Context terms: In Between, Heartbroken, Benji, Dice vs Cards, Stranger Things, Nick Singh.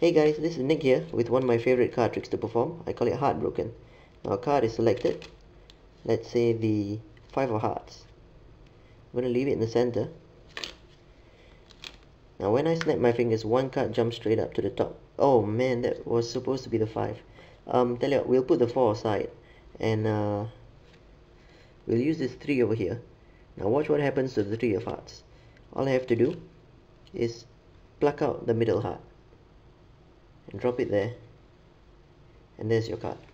Hey guys, this is Nick here with one of my favorite card tricks to perform. I call it Heartbroken. Now a card is selected. Let's say the 5 of hearts. I'm going to leave it in the center. Now when I snap my fingers, one card jumps straight up to the top. Oh man, that was supposed to be the 5. Tell you what, we'll put the 4 aside. And we'll use this 3 over here. Now watch what happens to the 3 of hearts. All I have to do is pluck out the middle heart and drop it there, and there's your card.